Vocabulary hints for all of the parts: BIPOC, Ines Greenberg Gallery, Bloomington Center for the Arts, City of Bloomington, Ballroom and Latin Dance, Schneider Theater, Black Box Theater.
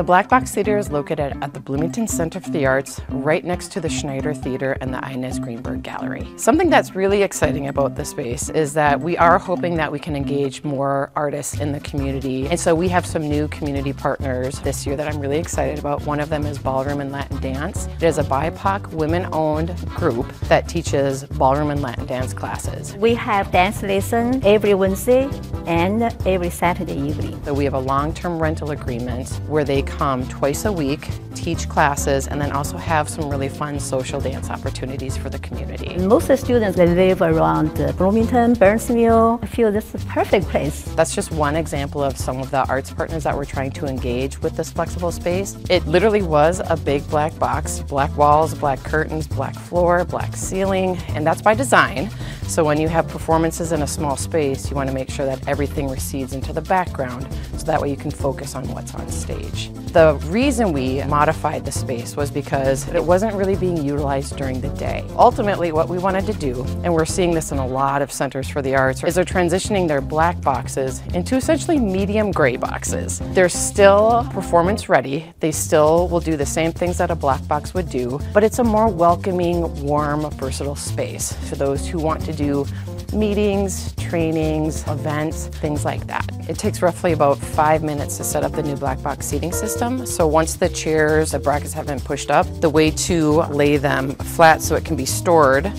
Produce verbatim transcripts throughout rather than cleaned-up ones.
The Black Box Theater is located at the Bloomington Center for the Arts, right next to the Schneider Theater and the Ines Greenberg Gallery. Something that's really exciting about the space is that we are hoping that we can engage more artists in the community. And so we have some new community partners this year that I'm really excited about. One of them is Ballroom and Latin Dance. It is a B I P O C women-owned group that teaches ballroom and Latin dance classes. We have dance lesson every Wednesday and every Saturday evening. So we have a long-term rental agreement where they come twice a week, teach classes, and then also have some really fun social dance opportunities for the community. Most of the students that live around Bloomington, Burnsville, I feel this is a perfect place. That's just one example of some of the arts partners that we're trying to engage with this flexible space. It literally was a big black box, black walls, black curtains, black floor, black ceiling, and that's by design. So when you have performances in a small space, you want to make sure that everything recedes into the background, so that way you can focus on what's on stage. The reason we modified the space was because it wasn't really being utilized during the day. Ultimately, what we wanted to do, and we're seeing this in a lot of centers for the arts, is they're transitioning their black boxes into essentially medium gray boxes. They're still performance ready. They still will do the same things that a black box would do, but it's a more welcoming, warm, versatile space for those who want to do meetings, trainings, events, things like that. It takes roughly about five minutes to set up the new black box seating system. So once the chairs, the brackets have been pushed up, the way to lay them flat so it can be stored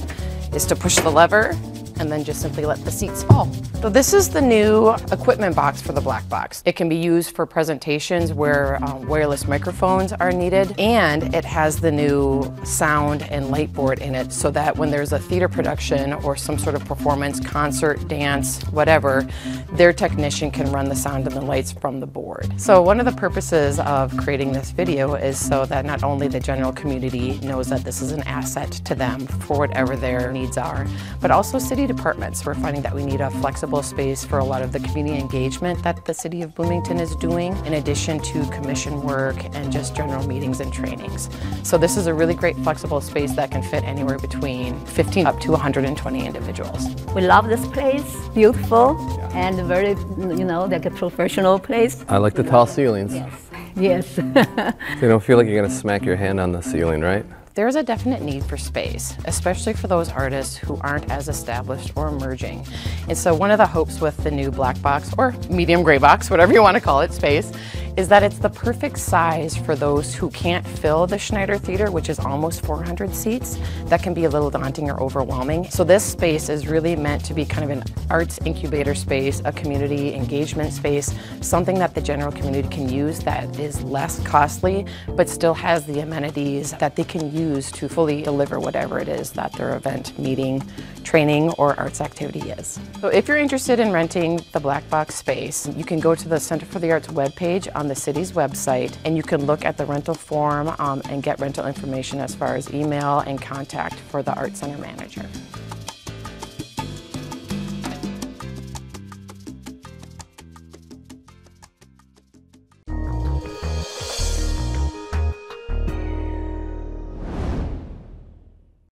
is to push the lever and then just simply let the seats fall. So this is the new equipment box for the black box. It can be used for presentations where um, wireless microphones are needed, and it has the new sound and light board in it so that when there's a theater production or some sort of performance, concert, dance, whatever, their technician can run the sound and the lights from the board. So one of the purposes of creating this video is so that not only the general community knows that this is an asset to them for whatever their needs are, but also city departments. We're finding that we need a flexible space for a lot of the community engagement that the City of Bloomington is doing, in addition to commission work and just general meetings and trainings. So this is a really great flexible space that can fit anywhere between fifteen up to one hundred twenty individuals. We love this place, beautiful, yeah. And very, you know, like a professional place. I like the tall ceilings. Yes, yes. So you don't feel like you're gonna smack your hand on the ceiling, right? There's a definite need for space, especially for those artists who aren't as established or emerging. And so one of the hopes with the new black box, or medium gray box, whatever you want to call it, space, is that it's the perfect size for those who can't fill the Schneider Theater, which is almost four hundred seats. That can be a little daunting or overwhelming. So this space is really meant to be kind of an arts incubator space, a community engagement space, something that the general community can use that is less costly, but still has the amenities that they can use to fully deliver whatever it is that their event, meeting, training, or arts activity is. So if you're interested in renting the Black Box space, you can go to the Center for the Arts webpage on the city's website, and you can look at the rental form um, and get rental information as far as email and contact for the Art Center manager.